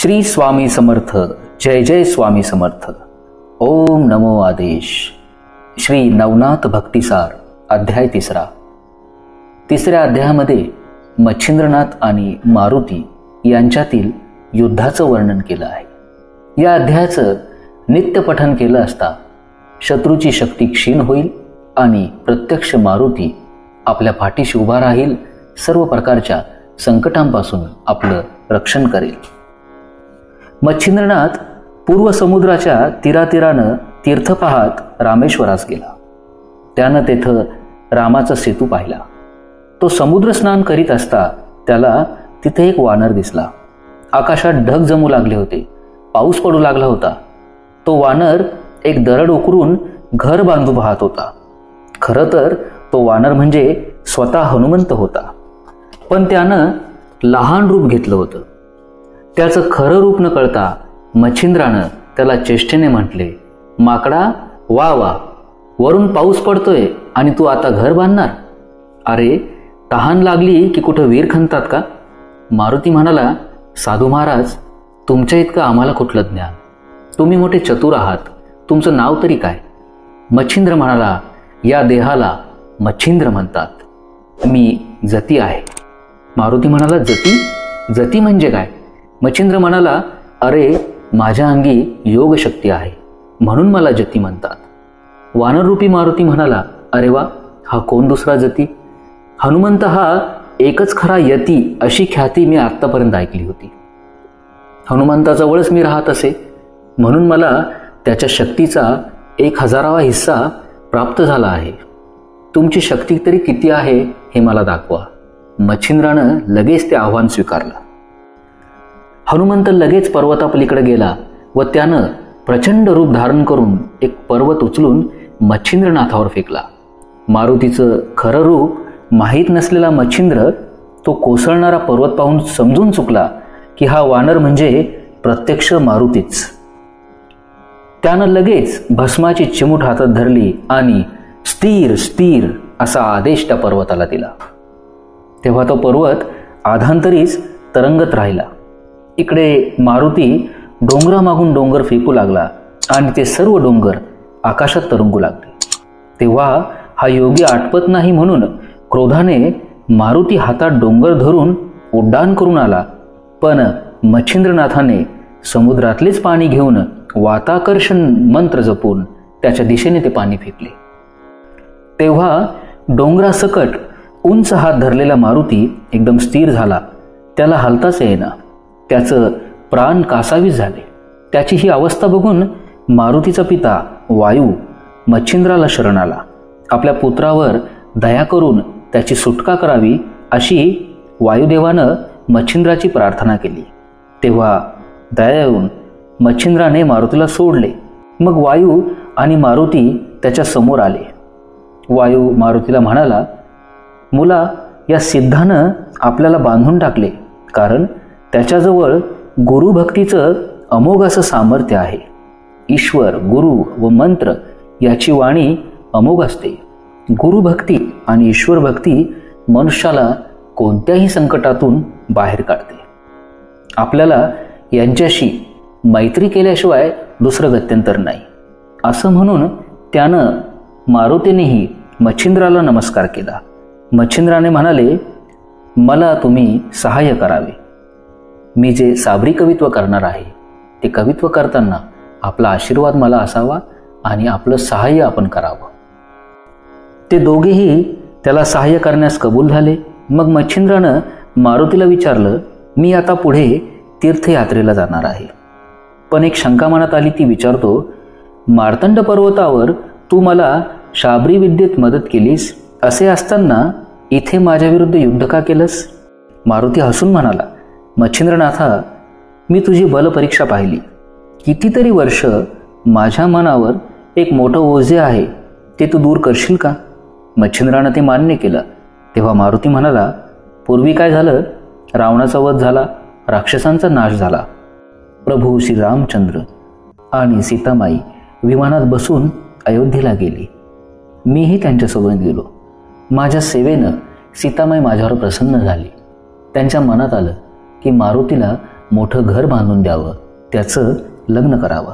श्री स्वामी समर्थ, जय जय स्वामी समर्थ। ओम नमो आदेश। श्री नवनाथ भक्तिसार अध्याय 3। तिसऱ्या अध्यायामध्ये मच्छिंद्रनाथ आणि मारुती यांच्यातील युद्धाचं वर्णन केलं आहे। या अध्यायाचं नित्य पठन केलं असता शत्रूची शक्ती क्षीण होईल आणि प्रत्यक्ष मारुती आपल्या पाठीशी उभा राहील, सर्व प्रकारच्या संकटांपासून आपलं रक्षण करेल। मच्छिंद्रनाथ पूर्व समुद्राच्या तीरातीरानं तीर्थ पाहत रामेश्वरास गेला। त्यानं तेथं रामाचा सेतू पाहिला। तो समुद्र स्नान करीत असता त्याला तिथे एक वानर दिसला। आकाशात ढग जमू लागले होते, पाऊस पडू लागला होता। तो वानर एक दरड उकरून घर बांधू पाहत होता। खरं तर तो वानर म्हणजे स्वतः हनुमंत होता, पण त्यानं लहान रूप घेतलं होतं। त्याचं खरं रूप न कळता मच्छिंद्रानं त्याला चेष्टेने म्हटले, माकडा वा वा, वरून पाऊस पडतोय आणि तू आता घर बांधणार? अरे तहान लागली की कुठं वीर खणतात का? मारुती म्हणाला, साधू महाराज, तुमच्या इतकं आम्हाला कुठलं ज्ञान, तुम्ही मोठे चतुर आहात, तुमचं नाव तरी काय? मच्छिंद्र म्हणाला, या देहाला मच्छिंद्र म्हणतात, मी जती आहे। मारुती म्हणाला, जती? जती म्हणजे काय? मच्छिंद्र म्हणाला, अरे माझ्या अंगी योगशक्ती आहे म्हणून मला जती म्हणतात। वानररूपी मारुती म्हणाला, अरे वा, हा कोण दुसरा जती? हनुमंत हा एकच खरा यती अशी ख्याती मी आत्तापर्यंत ऐकली होती। हनुमंताजवळच मी राहत असे म्हणून मला त्याच्या शक्तीचा 1000वा हिस्सा प्राप्त झाला आहे। तुमची शक्ती तरी किती आहे हे मला दाखवा। मच्छिंद्रानं लगेच ते आव्हान स्वीकारलं। हनुमंत लगेच पर्वतापलीकडे गेला व त्यानं प्रचंड रूप धारण करून एक पर्वत उचलून मच्छिंद्रनाथावर फेकला। मारुतीचं खरं रूप माहीत नसलेला मच्छिंद्र तो कोसळणारा पर्वत पाहून समजून चुकला की हा वानर म्हणजे प्रत्यक्ष मारुतीच। त्यानं लगेच भस्माची चिमूट हातात धरली आणि स्थिर स्थिर असा आदेश त्या पर्वताला दिला। तेव्हा तो पर्वत आधांतरीच तरंगत राहिला। इकडे मारुती डोंगरामागून डोंगर फेकू लागला आणि ते सर्व डोंगर आकाशात तरंगू लागले। तेव्हा हा योगी आटपत नाही म्हणून क्रोधाने मारुती हातात डोंगर धरून उड्डाण करून आला, पण मच्छिंद्रनाथाने समुद्रातलेच पाणी घेऊन वाताकर्षण मंत्र जपून त्याच्या दिशेने ते पाणी फेकले। तेव्हा डोंगरासकट उंच हात धरलेला मारुती एकदम स्थिर झाला, त्याला हालताच येईना, त्याचं प्राण कासावीस झाले। त्याची ही अवस्था बघून मारुतीचा पिता वायु मच्छिंद्राला शरण आला। आपल्या पुत्रावर दया करून त्याची सुटका करावी अशी वायुदेवानं मच्छिंद्राची प्रार्थना केली। तेव्हा दया येऊन मच्छिंद्राने मारुतीला सोडले। मग वायु आणि मारुती त्याच्या समोर आले। वायु मारुतीला म्हणाला, मुला, या सिद्धानं आपल्याला बांधून टाकले, कारण त्याच्याजवळ गुरुभक्तीचं अमोघ असं सामर्थ्य आहे। ईश्वर, गुरु व मंत्र याची वाणी अमोघ असते। गुरुभक्ती आणि ईश्वर भक्ती मनुष्याला कोणत्याही संकटातून बाहेर काढते। आपल्याला यांच्याशी मैत्री केल्याशिवाय दुसरं गत्यंतर नाही, असं म्हणून त्यानं मारुतीनेही मच्छिंद्राला नमस्कार केला। मच्छिंद्राने म्हणाले, मला तुम्ही सहाय्य करावे, मी जे शाबरी कवित्व करणार आहे ते कवित्व करताना आपला आशीर्वाद मला असावा आणि आपलं सहाय्य आपण करावं। ते दोघेही त्याला सहाय्य करण्यास कबूल झाले। मग मच्छिंद्रानं मारुतीला विचारलं, मी आता पुढे तीर्थयात्रेला जाणार आहे, पण एक शंका मनात आली, ती विचारतो, मार्तंड पर्वतावर तू मला शाबरी विद्येत मदत केलीस, असे असताना इथे माझ्याविरुद्ध युद्ध का केलंस? मारुती हसून म्हणाला, मच्छिंद्रनाथा, मी तुझी बलपरीक्षा पाहिली। कितीतरी वर्ष माझ्या मनावर एक मोठं ओझे आहे, ते तू दूर करशील का? मच्छिंद्रानं ते मान्य केलं। तेव्हा मारुती म्हणाला, पूर्वी काय झालं, रावणाचा वध झाला, राक्षसांचा नाश झाला, प्रभू श्री रामचंद्र आणि सीतामाई विमानात बसून अयोध्येला गेली, मीही त्यांच्यासोबत गेलो। माझ्या सेवेनं सीतामाई माझ्यावर प्रसन्न झाली। त्यांच्या मनात आलं की मारुतीला मोठं घर बांधून द्यावं, त्याचं लग्न करावं.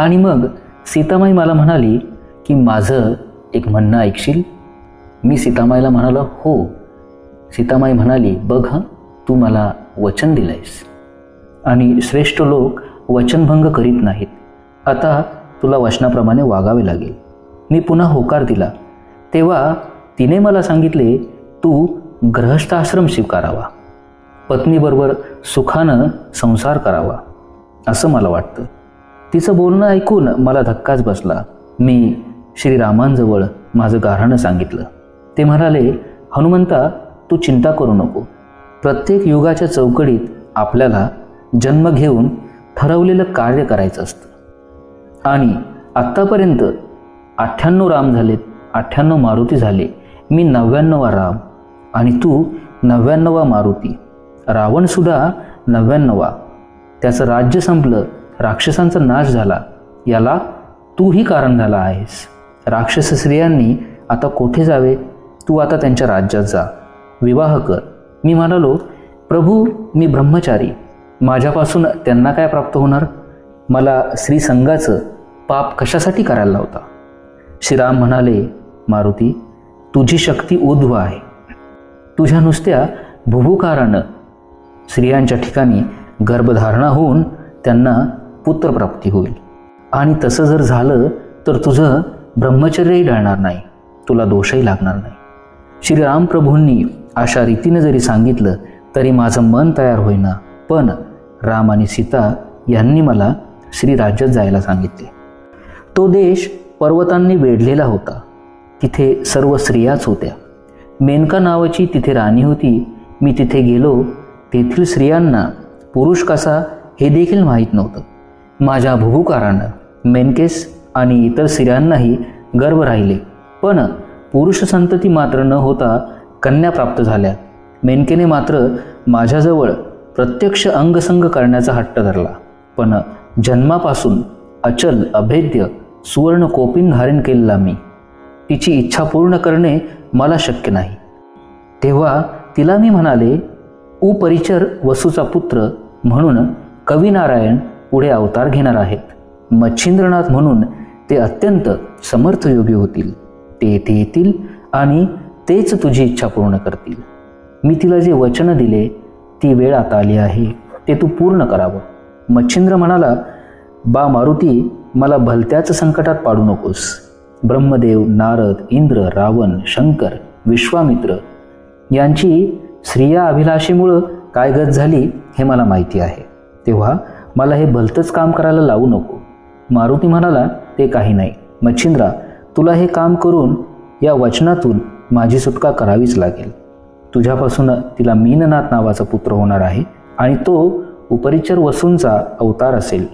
आणि मग सीतामाई मला म्हणाली की माझं एक म्हणणं ऐकशील? मी सीतामाईला म्हणाला हो. सीतामाई म्हणाली बघ हं, तू मला वचन दिलंयस आणि श्रेष्ठ लोक वचनभंग करीत नाहीत, आता तुला वचनाप्रमाणे वागावे लागेल. मी पुन्हा होकार दिला तेव्हा तिने मला सांगितले तू गृहस्थाश्रम स्वीकारावा, पत्नीबरोबर सुखानं संसार करावा असं मला वाटतं. तिचं बोलणं ऐकून मला धक्काच बसला. मी श्रीरामांजवळ माझं गाऱ्हाणं सांगितलं. ते म्हणाले हनुमंता तू चिंता करू नको, प्रत्येक युगाच्या चौकडीत आपल्याला जन्म घेऊन ठरवलेलं कार्य करायचं असतं. आणि आत्तापर्यंत 98 राम झालेत, 98 मारुती झाले, मी 99वा राम आणि तू 99वा मारुती. रावणसुद्धा 99वा. त्याचं राज्य संपलं, राक्षसांचा नाश झाला, याला तूही कारण झाला आहेस. राक्षस स्त्रियांनी आता कोठे जावे, तू आता त्यांच्या राज्यात जा, विवाह कर. मी म्हणालो प्रभू मी ब्रह्मचारी, माझ्यापासून त्यांना काय प्राप्त होणार? मला श्रीसंगाचं पाप कशासाठी करायला लावता? श्रीराम म्हणाले मारुती तुझी शक्ती ऊर्ध्व आहे, तुझ्या नुसत्या भुभुकारानं स्त्रियांच्या ठिकाणी गर्भधारणा होऊन त्यांना पुत्रप्राप्ती होईल, आणि तसं जर झालं तर तुझं ब्रह्मचर्यही ढळणार नाही, तुला दोषही लागणार नाही. श्रीराम प्रभूंनी अशा रीतीने जरी सांगितलं तरी माझं मन तयार होईना, पण राम आणि सीता यांनी मला श्रीराज्यात जायला सांगितले. तो देश पर्वतांनी वेढलेला होता, तिथे सर्व स्त्रियाच होत्या. मेनका नावाची तिथे राणी होती. मी तिथे गेलो, तेथील स्त्रियांना पुरुष कसा हे देखील माहीत नव्हतं. माझ्या भुभुकारानं मेनकेस आणि इतर स्त्रियांनाही गर्भ राहिले, पण पुरुष संतती मात्र न होता कन्या प्राप्त झाल्या. मेनकेने मात्र माझ्याजवळ प्रत्यक्ष अंगसंग करण्याचा हट्ट धरला, पण जन्मापासून अचल अभेद्य सुवर्ण कोपिन धारण केलेला मी, तिची इच्छा पूर्ण करणे मला शक्य नाही. तेव्हा तिला मी म्हणाले उपरिचर वसूचा पुत्र म्हणून कविनारायण पुढे अवतार घेणार आहेत, मच्छिंद्रनाथ म्हणून ते अत्यंत समर्थयोगी होतील, ते येथे येतील आणि तेच तुझी इच्छा पूर्ण करतील. मी तिला जे वचन दिले ती वेळ आता आली आहे, ते तू पूर्ण करावं. मच्छिंद्र म्हणाला बा मारुती मला भलत्याच संकटात पाडू नकोस, ब्रह्मदेव नारद इंद्र रावण शंकर विश्वामित्र यांची स्त्रिया अभिलाषेमुळं काय गत झाली हे मला माहिती आहे, तेव्हा मला हे भलतंच काम करायला लावू नको. मारुती म्हणाला ते काही नाही मच्छिंद्रा, तुला हे काम करून या वचनातून माझी सुटका करावीच लागेल. तुझ्यापासून तिला मीननाथ नावाचा पुत्र होणार आहे आणि तो उपरिचर वसूंचा अवतार असेल.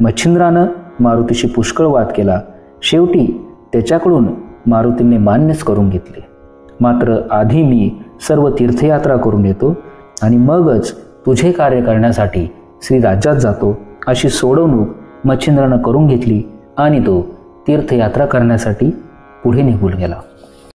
मच्छिंद्रानं मारुतीशी पुष्कळ वाद केला, शेवटी त्याच्याकडून मारुतीने मान्यच करून घेतले. मात्र आधी मी सर्व तीर्थयात्रा करून येतो आणि मगच तुझे कार्य करण्यासाठी श्रीराज्यात जातो, अशी सोडवणूक मच्छिंद्रानं करून घेतली आणि तो तीर्थयात्रा करण्यासाठी पुढे निघून गेला.